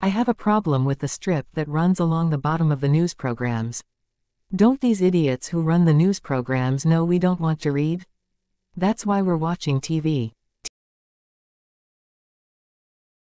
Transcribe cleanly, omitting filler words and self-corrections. I have a problem with the strip that runs along the bottom of the news programs. Don't these idiots who run the news programs know we don't want to read? That's why we're watching TV.